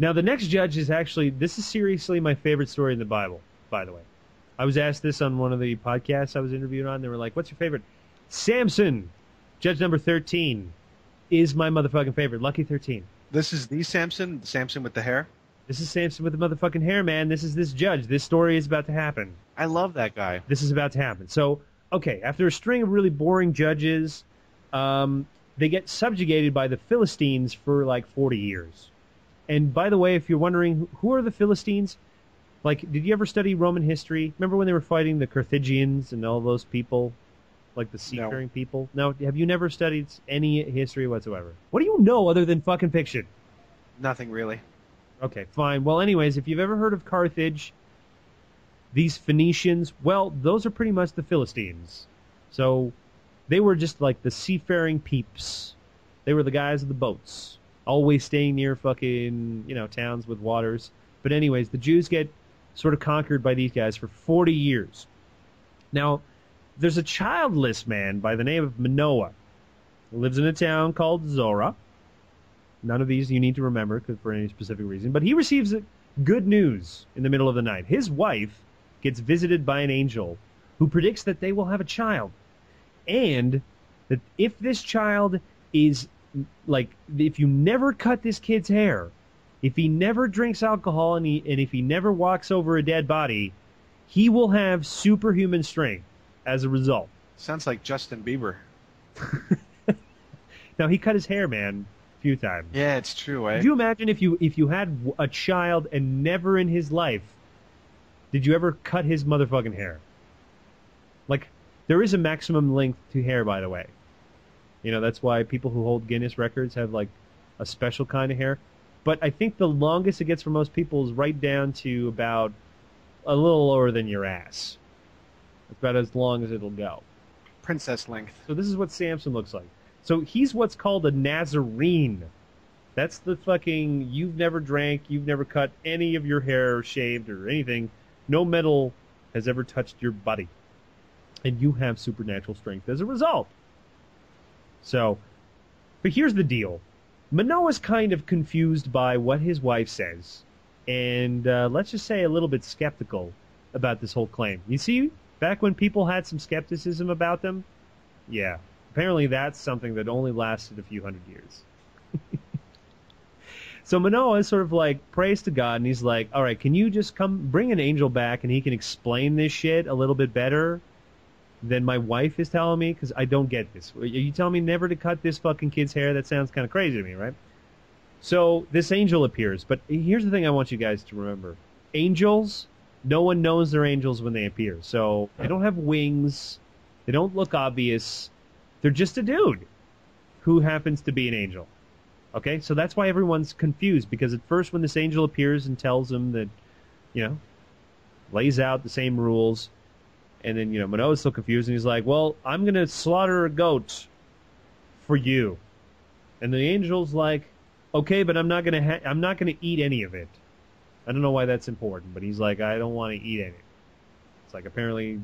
Now, the next judge is actually, this is seriously my favorite story in the Bible, by the way. I was asked this on one of the podcasts I was interviewed on. They were like, what's your favorite? Samson, judge number 13, is my motherfucking favorite. Lucky 13. This is the Samson? Samson with the hair? This is Samson with the motherfucking hair, man. This is this judge. This story is about to happen. I love that guy. This is about to happen. So, okay, after a string of really boring judges, they get subjugated by the Philistines for like 40 years. And by the way, if you're wondering, who are the Philistines? Like, did you ever study Roman history? Remember when they were fighting the Carthaginians and all those people? Like the seafaring people? No, have you never studied any history whatsoever? What do you know other than fucking fiction? Nothing really. Okay, fine. Well, anyways, if you've ever heard of Carthage, these Phoenicians, well, those are pretty much the Philistines. So they were just like the seafaring peeps. They were the guys of the boats, always staying near fucking, you know, towns with waters. But anyways, the Jews get sort of conquered by these guys for 40 years. Now, there's a childless man by the name of Manoah. He lives in a town called Zora. None of these you need to remember for any specific reason. But he receives good news in the middle of the night. His wife gets visited by an angel who predicts that they will have a child. And that if this child is, like, if you never cut this kid's hair, if he never drinks alcohol, and if he never walks over a dead body, he will have superhuman strength as a result. Sounds like Justin Bieber. Now, he cut his hair, man. Few times. Yeah, it's true. Could you imagine if you had a child and never in his life did you ever cut his motherfucking hair? Like, there is a maximum length to hair, by the way. You know, that's why people who hold Guinness records have like a special kind of hair. But I think the longest it gets for most people is right down to about a little lower than your ass. That's about as long as it'll go. Princess length. So this is what Samson looks like. So he's what's called a Nazarene. That's the fucking, you've never drank, you've never cut any of your hair or shaved or anything. No metal has ever touched your body. And you have supernatural strength as a result. So, but here's the deal. Manoah's kind of confused by what his wife says. And let's just say a little bit skeptical about this whole claim. You see, back when people had some skepticism about them, yeah. Apparently that's something that only lasted a few hundred years. So Manoah sort of like prays to God and he's like, all right, can you just come bring an angel back and he can explain this shit a little bit better than my wife is telling me? Because I don't get this. Are you telling me never to cut this fucking kid's hair? That sounds kind of crazy to me, right? So this angel appears. But here's the thing I want you guys to remember. Angels, no one knows they're angels when they appear. So they don't have wings. They don't look obvious. They're just a dude who happens to be an angel. Okay? So that's why everyone's confused, because at first when this angel appears and tells him that, you know, lays out the same rules, and then, you know, Manoah's still confused, and he's like, well, I'm going to slaughter a goat for you. And the angel's like, okay, but I'm not going to eat any of it. I don't know why that's important, but he's like, I don't want to eat any. It's like, apparently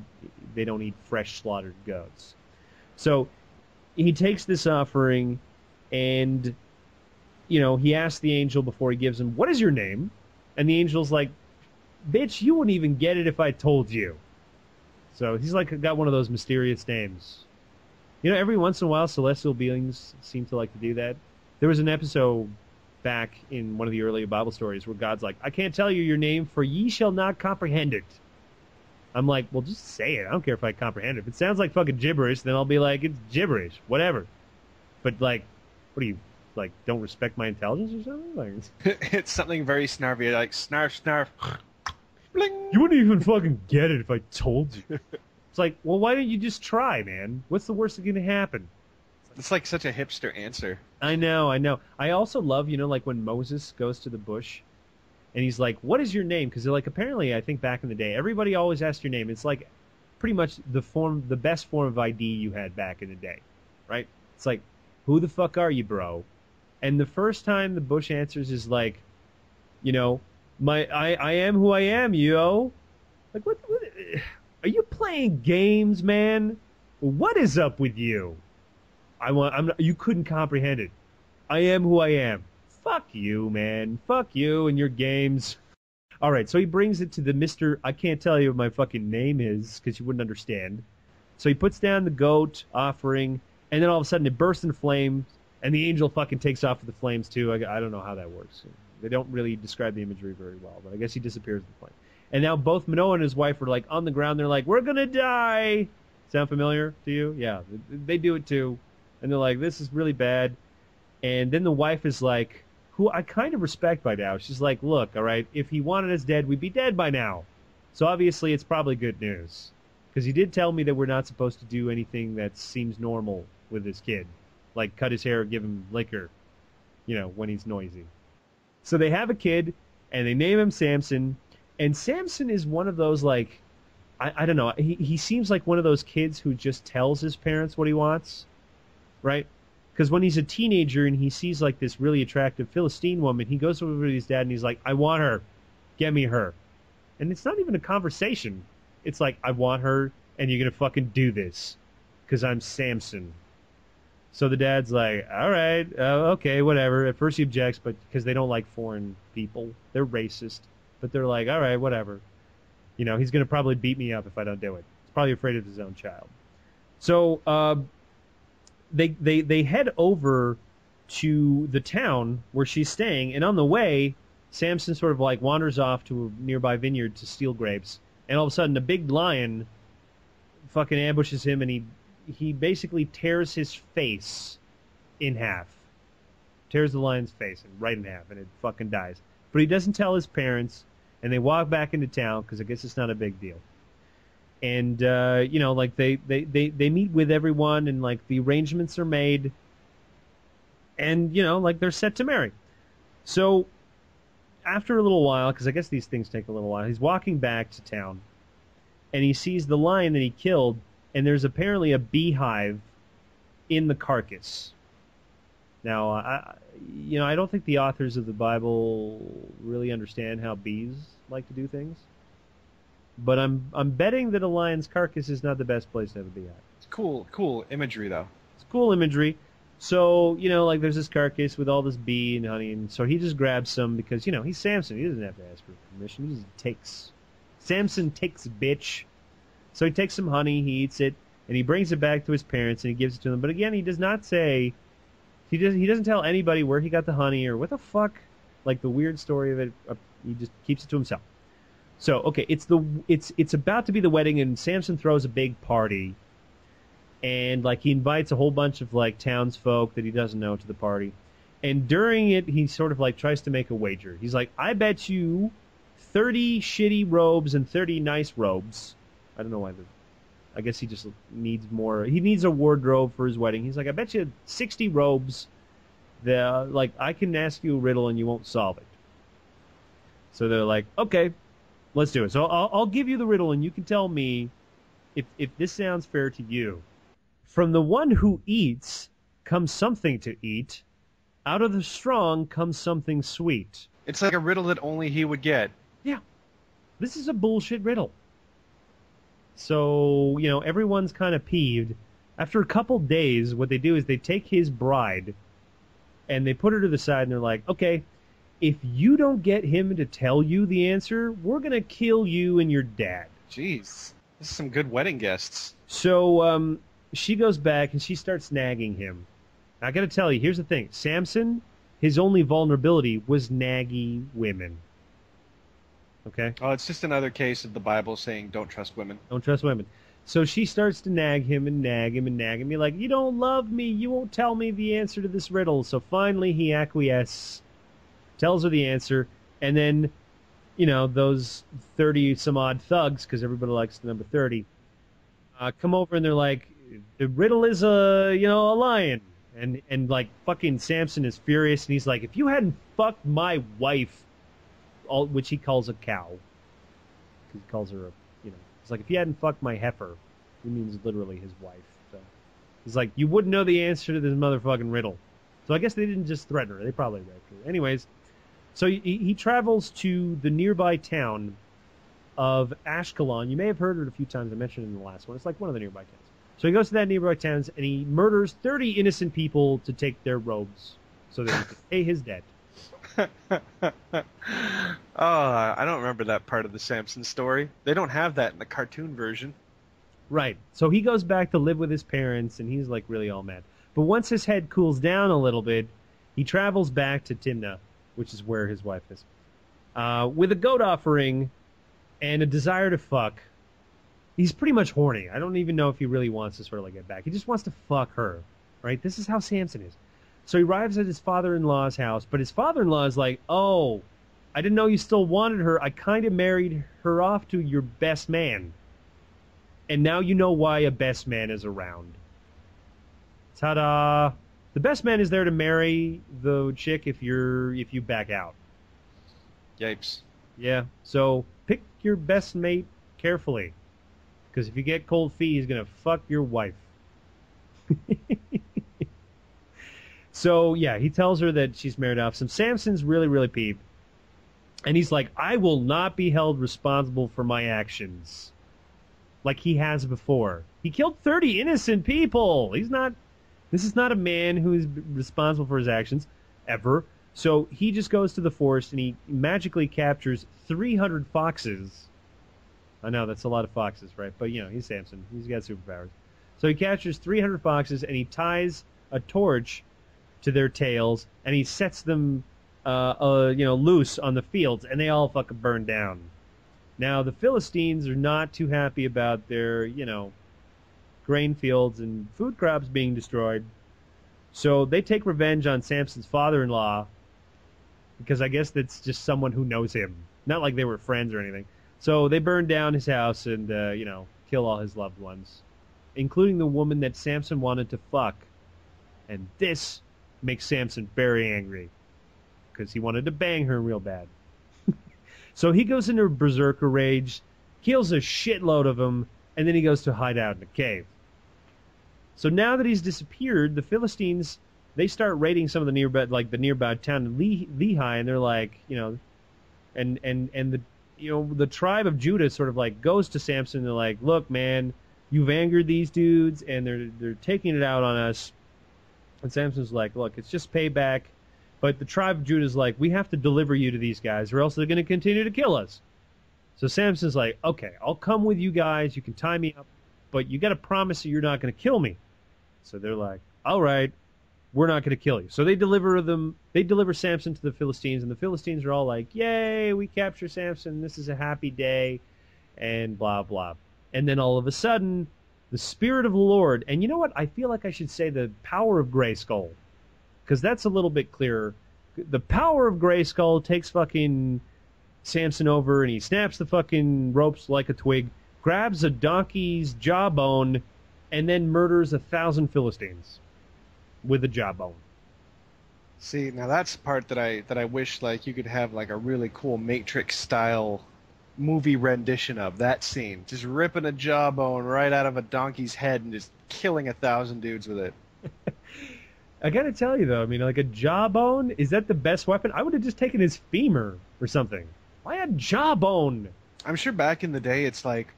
they don't eat fresh slaughtered goats. So he takes this offering and, you know, he asks the angel before he gives him, what is your name? And the angel's like, bitch, you wouldn't even get it if I told you. So he's like got one of those mysterious names. You know, every once in a while, celestial beings seem to like to do that. There was an episode back in one of the earlier Bible stories where God's like, I can't tell you your name, for ye shall not comprehend it. I'm like, well, just say it. I don't care if I comprehend it. If it sounds like fucking gibberish, then I'll be like, it's gibberish, whatever. But, like, what do you, like, don't respect my intelligence or something? Like, it's something very snarvy, like, snarf, snarf, bling. You wouldn't even fucking get it if I told you. It's like, well, why don't you just try, man? What's the worst that's going to happen? It's like such a hipster answer. I know, I know. I also love, you know, like, when Moses goes to the bush. And he's like, what is your name? Because they're like, apparently, I think back in the day, everybody always asked your name. It's like pretty much the best form of ID you had back in the day, right? It's like, who the fuck are you, bro? And the first time the bush answers is like, you know, I am who I am, yo. Like, what? Are you playing games, man? What is up with you? You couldn't comprehend it. I am who I am. fuck you, man. Fuck you and your games. All right, so he brings it to the Mr. I can't tell you what my fucking name is because you wouldn't understand. So he puts down the goat offering, and then all of a sudden it bursts in flames, and the angel fucking takes off with the flames too. I don't know how that works. They don't really describe the imagery very well, but I guess he disappears in the flame. And now both Manoah and his wife are like on the ground. They're like, we're going to die. Sound familiar to you? Yeah, they do it too. And they're like, this is really bad. And then the wife is like, who I kind of respect by now. She's like, look, all right, if he wanted us dead, we'd be dead by now. So obviously it's probably good news. Because he did tell me that we're not supposed to do anything that seems normal with this kid. Like cut his hair or give him liquor, you know, when he's noisy. So they have a kid, and they name him Samson. And Samson is one of those, like, I don't know, he seems like one of those kids who just tells his parents what he wants, right? Because when he's a teenager and he sees, like, this really attractive Philistine woman, he goes over to his dad and he's like, I want her. Get me her. And it's not even a conversation. It's like, I want her, and you're going to fucking do this, because I'm Samson. So the dad's like, all right, okay, whatever. At first he objects, but because they don't like foreign people. They're racist. But they're like, all right, whatever. You know, he's going to probably beat me up if I don't do it. He's probably afraid of his own child. So they head over to the town where she's staying. And on the way, Samson sort of like wanders off to a nearby vineyard to steal grapes. And all of a sudden, a big lion fucking ambushes him. And he basically tears his face in half. Tears the lion's face right in half. And it fucking dies. But he doesn't tell his parents. And they walk back into town, because I guess it's not a big deal. And, you know, like, they meet with everyone, and, like, the arrangements are made. And, you know, like, they're set to marry. So, after a little while, because I guess these things take a little while, he's walking back to town, and he sees the lion that he killed, and there's apparently a beehive in the carcass. Now, you know, I don't think the authors of the Bible really understand how bees like to do things. But I'm betting that a lion's carcass is not the best place to have a bee hive. It's cool imagery, though. It's cool imagery. So, you know, like, there's this carcass with all this bee and honey, and so he just grabs some because, you know, he's Samson. He doesn't have to ask for permission. He just takes. Samson takes, bitch. So he takes some honey, he eats it, and he brings it back to his parents, and he gives it to them. But again, he does not say... He doesn't tell anybody where he got the honey or what the fuck. Like, the weird story of it, he just keeps it to himself. So, okay, it's about to be the wedding, and Samson throws a big party. And, like, he invites a whole bunch of, like, townsfolk that he doesn't know to the party. And during it, he sort of, like, tries to make a wager. He's like, I bet you 30 shitty robes and 30 nice robes. I don't know why they're... I guess he just needs more. He needs a wardrobe for his wedding. He's like, I bet you 60 robes. Like, I can ask you a riddle and you won't solve it. So they're like, okay, let's do it. So I'll give you the riddle and you can tell me if this sounds fair to you. From the one who eats comes something to eat. Out of the strong comes something sweet. It's like a riddle that only he would get. Yeah. This is a bullshit riddle. So, you know, everyone's kind of peeved. After a couple days, what they do is they take his bride and they put her to the side and they're like, okay, if you don't get him to tell you the answer, we're going to kill you and your dad. Jeez. This is some good wedding guests. So she goes back and she starts nagging him. I got to tell you, here's the thing. Samson, his only vulnerability was naggy women. Okay. Oh, it's just another case of the Bible saying don't trust women. Don't trust women. So she starts to nag him and nag him and nag him. You're like, you don't love me. You won't tell me the answer to this riddle. So finally he acquiesces, tells her the answer, and then, you know, those 30-some-odd thugs, because everybody likes the number 30, come over and they're like, the riddle is a, you know, a lion. And like, fucking Samson is furious, and he's like, if you hadn't fucked my wife... All, which he calls a cow. He calls her a, you know, it's like, if he hadn't fucked my heifer, he means literally his wife. So he's like, you wouldn't know the answer to this motherfucking riddle. So I guess they didn't just threaten her. They probably raped her. Anyways, so he travels to the nearby town of Ashkelon. You may have heard it a few times. I mentioned it in the last one. It's like one of the nearby towns. So he goes to that nearby town and he murders 30 innocent people to take their robes so that he can pay his debt. I don't remember that part of the Samson story. They don't have that in the cartoon version. Right. So he goes back to live with his parents, and he's like really all mad. But once his head cools down a little bit, he travels back to Timna, which is where his wife is, with a goat offering and a desire to fuck. He's pretty much horny. I don't even know if he really wants to sort of like get back. He just wants to fuck her, right? This is how Samson is. So he arrives at his father-in-law's house, but his father-in-law is like, oh, I didn't know you still wanted her. I kind of married her off to your best man. And now you know why a best man is around. Ta-da! The best man is there to marry the chick if you back out. Yipes. Yeah, so pick your best mate carefully. Because if you get cold feet, he's going to fuck your wife. So, yeah, he tells her that she's married off. So Samson's really, really peeved. And he's like, I will not be held responsible for my actions. Like he has before. He killed 30 innocent people. He's not... This is not a man who is responsible for his actions, ever. So he just goes to the forest and he magically captures 300 foxes. I know, that's a lot of foxes, right? But, you know, he's Samson. He's got superpowers. So he captures 300 foxes and he ties a torch to their tails, and he sets them, loose on the fields, and they all fucking burn down. Now the Philistines are not too happy about their, grain fields and food crops being destroyed, so they take revenge on Samson's father-in-law, because I guess that's just someone who knows him, not like they were friends or anything. So they burn down his house and, kill all his loved ones, including the woman that Samson wanted to fuck, and this makes Samson very angry because he wanted to bang her real bad. So he goes into a berserker rage, kills a shitload of them, and then he goes to hide out in a cave. So now that he's disappeared, the Philistines, they start raiding some of the nearby, town of Lehi, and they're like, the tribe of Judah sort of like goes to Samson and they're like, look, man, you've angered these dudes and they're taking it out on us. And Samson's like, look, it's just payback. But the tribe of Judah's like, we have to deliver you to these guys or else they're going to continue to kill us. So Samson's like, okay, I'll come with you guys. You can tie me up, but you got to promise that you're not going to kill me. So they're like, all right, we're not going to kill you. So they deliver them. They deliver Samson to the Philistines, and the Philistines are all like, yay, we capture Samson. This is a happy day, and blah, blah. And then all of a sudden... the Spirit of the Lord, and you know what? I feel like I should say the power of Grayskull, because that's a little bit clearer. The power of Grayskull takes fucking Samson over, and he snaps the fucking ropes like a twig, grabs a donkey's jawbone, and then murders 1,000 Philistines with a jawbone. See, now that's the part that I wish like you could have like a really cool Matrix style movie rendition of that scene, just ripping a jawbone right out of a donkey's head and just killing 1,000 dudes with it. I gotta tell you though, I mean, like a jawbone, is that the best weapon? I would have just taken his femur or something. Why a jawbone? I'm sure back in the day, it's like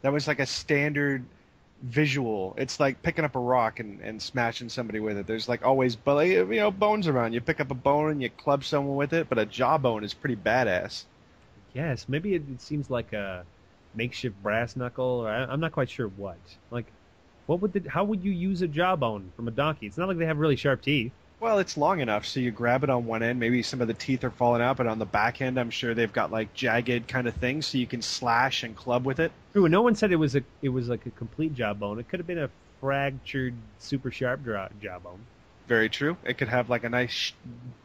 that was like a standard visual. It's like picking up a rock and smashing somebody with it. There's like always, bones around. You pick up a bone and you club someone with it, but a jawbone is pretty badass. Yes, maybe it seems like a makeshift brass knuckle, or I'm not quite sure what. Like, how would you use a jawbone from a donkey? It's not like they have really sharp teeth. Well, it's long enough, so you grab it on one end. Maybe some of the teeth are falling out, but on the back end, I'm sure they've got like jagged kind of things, so you can slash and club with it. True, and no one said it was like a complete jawbone. It could have been a fractured, super sharp jawbone. Very true. It could have like a nice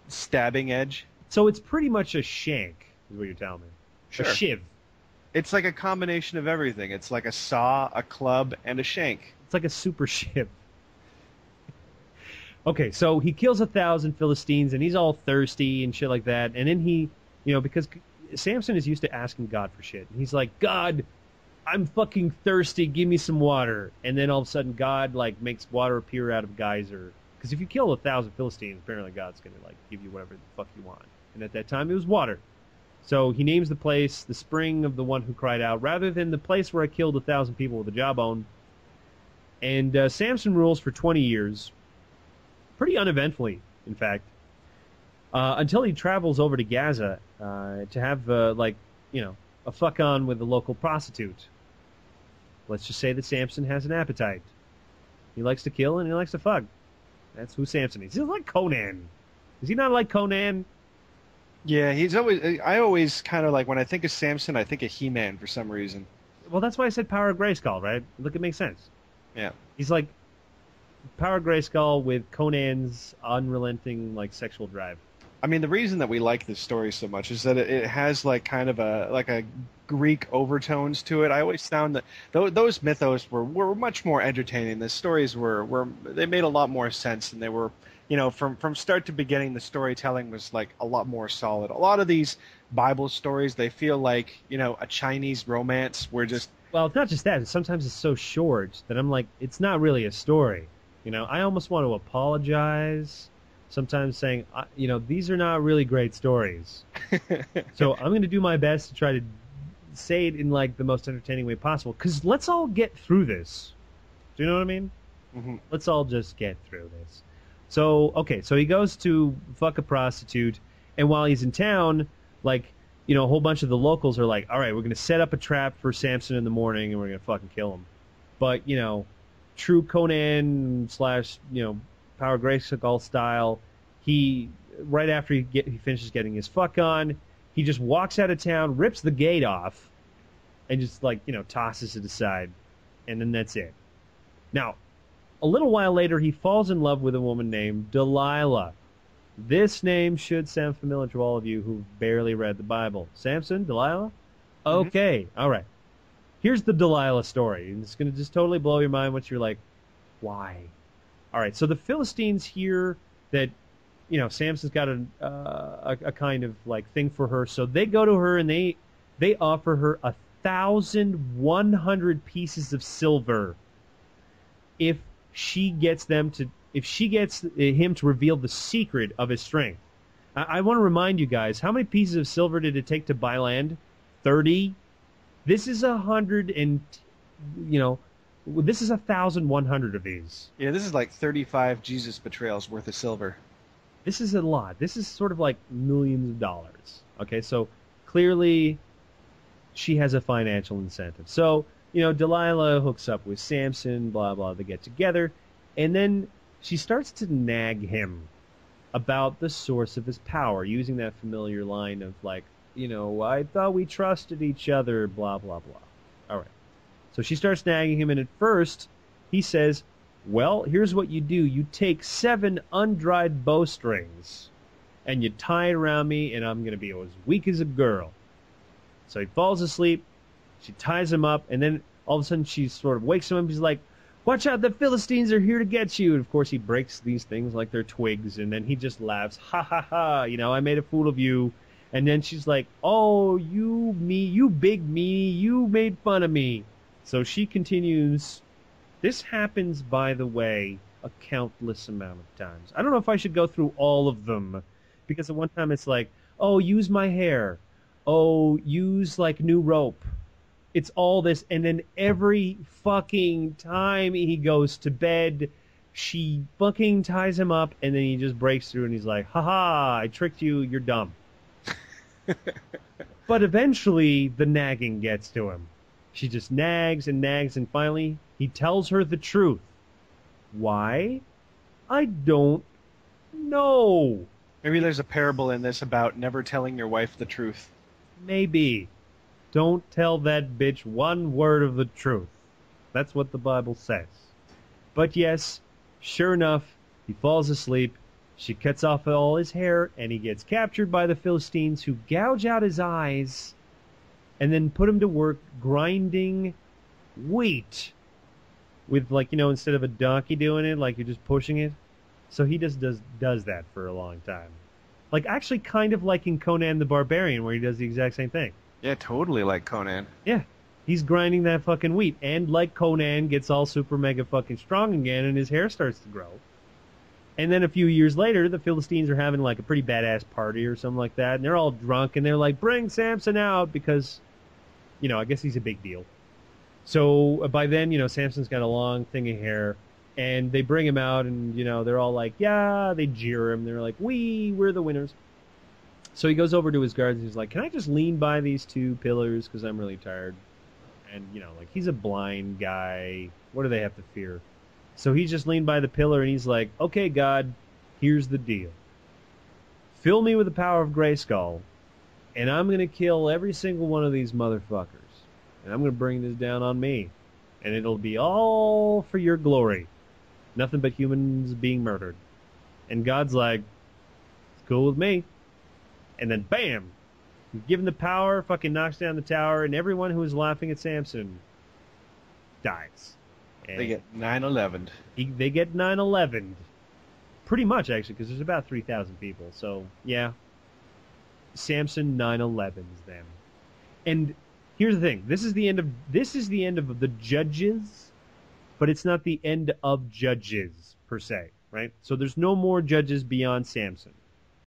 stabbing edge. So it's pretty much a shank, is what you're telling me. Sure. A shiv. It's like a combination of everything. It's like a saw, a club, and a shank. It's like a super shiv. Okay, so he kills 1,000 Philistines, and he's all thirsty and shit like that. And then he, because Samson is used to asking God for shit. And he's like, God, I'm fucking thirsty. Give me some water. And then all of a sudden, God, like, makes water appear out of geyser. Because if you kill 1,000 Philistines, apparently God's going to, like, give you whatever the fuck you want. And at that time, it was water. So he names the place the Spring of the One Who Cried Out, rather than the place where I killed 1,000 people with a jawbone. And Samson rules for 20 years. Pretty uneventfully, in fact. until he travels over to Gaza to have, a fuck on with a local prostitute. Let's just say that Samson has an appetite. He likes to kill and he likes to fuck. That's who Samson is. He's like Conan. Is he not like Conan? Yeah, he's always... I always kind of like... When I think of Samson, I think of He-Man for some reason. Well, that's why I said Power of Grayskull, right? Look, it makes sense. Yeah. He's like Power of Grayskull with Conan's unrelenting, like, sexual drive. I mean, the reason that we like this story so much is that it has, like, kind of a... like a Greek overtones to it. I always found that those mythos were much more entertaining. The stories were... They made a lot more sense than they were... You know, from start to beginning, the storytelling was, like, a lot more solid. A lot of these Bible stories, they feel like, you know, a Chinese romance. We're just... Well, it's not just that. Sometimes it's so short that I'm like, it's not really a story. You know, I almost want to apologize sometimes saying, you know, these are not really great stories. So I'm going to do my best to try to say it in, like, the most entertaining way possible. Because let's all get through this. Do you know what I mean? Mm-hmm. Let's all just get through this. So, okay, so he goes to fuck a prostitute, and while he's in town, like, you know, a whole bunch of the locals are like, all right, we're going to set up a trap for Samson in the morning, and we're going to fucking kill him. But, you know, true Conan slash, you know, Power Grayskull style, he, right after he finishes getting his fuck on, he just walks out of town, rips the gate off, and just, like, you know, tosses it aside, and then that's it. Now... A little while later, he falls in love with a woman named Delilah. This name should sound familiar to all of you who barely read the Bible. Samson, Delilah? Okay, all right. Here's the Delilah story. And it's going to just totally blow your mind once you're like, why? All right, so the Philistines hear that, you know, Samson's got a kind of, like, thing for her. So they go to her and they offer her 1,100 pieces of silver if she gets them to, if she gets him to reveal the secret of his strength. I want to remind you guys, how many pieces of silver did it take to buy land? 30? This is 100 and, you know, this is 1,100 of these. Yeah, this is like 35 Jesus betrayals worth of silver. This is a lot. This is sort of like millions of dollars. Okay, so clearly she has a financial incentive. So, you know, Delilah hooks up with Samson, blah, blah, they get together. And then she starts to nag him about the source of his power, using that familiar line of, like, you know, I thought we trusted each other, blah, blah, blah. All right. So she starts nagging him, and at first he says, well, here's what you do. You take 7 undried bowstrings, and you tie it around me, and I'm going to be as weak as a girl. So he falls asleep. She ties him up, and then all of a sudden she sort of wakes him up. She's like, watch out, the Philistines are here to get you. And, of course, he breaks these things like they're twigs, and then he just laughs. Ha, ha, ha, you know, I made a fool of you. And then she's like, oh, you, me, you big me, you made fun of me. So she continues. This happens, by the way, a countless amount of times. I don't know if I should go through all of them, because at one time it's like, oh, use my hair. Oh, use, like, new rope. It's all this, and then every fucking time he goes to bed, she fucking ties him up, and then he just breaks through, and he's like, haha, I tricked you, you're dumb. But eventually, the nagging gets to him. She just nags and nags, and finally, he tells her the truth. Why? I don't know. Maybe there's a parable in this about never telling your wife the truth. Maybe. Don't tell that bitch one word of the truth. That's what the Bible says. But yes, sure enough, he falls asleep. She cuts off all his hair, and he gets captured by the Philistines, who gouge out his eyes and then put him to work grinding wheat with, like, you know, instead of a donkey doing it, like you're just pushing it. So he just does that for a long time. Like, actually kind of like in Conan the Barbarian, where he does the exact same thing. Yeah, totally like Conan. Yeah, he's grinding that fucking wheat. And like Conan, gets all super mega fucking strong again, and his hair starts to grow. And then a few years later, the Philistines are having, like, a pretty badass party or something like that, and they're all drunk, and they're like, bring Samson out, because, you know, I guess he's a big deal. So by then, you know, Samson's got a long thing of hair, and they bring him out, and, you know, they're all like, yeah, they jeer him. They're like, we're the winners. So he goes over to his guards and he's like, can I just lean by these two pillars because I'm really tired? And, you know, like, he's a blind guy. What do they have to fear? So he just leaned by the pillar and he's like, okay, God, here's the deal. Fill me with the power of Grayskull, and I'm going to kill every single one of these motherfuckers. And I'm going to bring this down on me. And it'll be all for your glory. Nothing but humans being murdered. And God's like, it's cool with me. And then, bam! You give him the power, fucking knocks down the tower, and everyone who was laughing at Samson dies. And they get 9/11'd. They get 9/11'd. Pretty much, actually, because there's about 3,000 people. So, yeah. Samson 9/11's them. And here's the thing. This is the end of the judges, but it's not the end of judges, per se, right? So there's no more judges beyond Samson.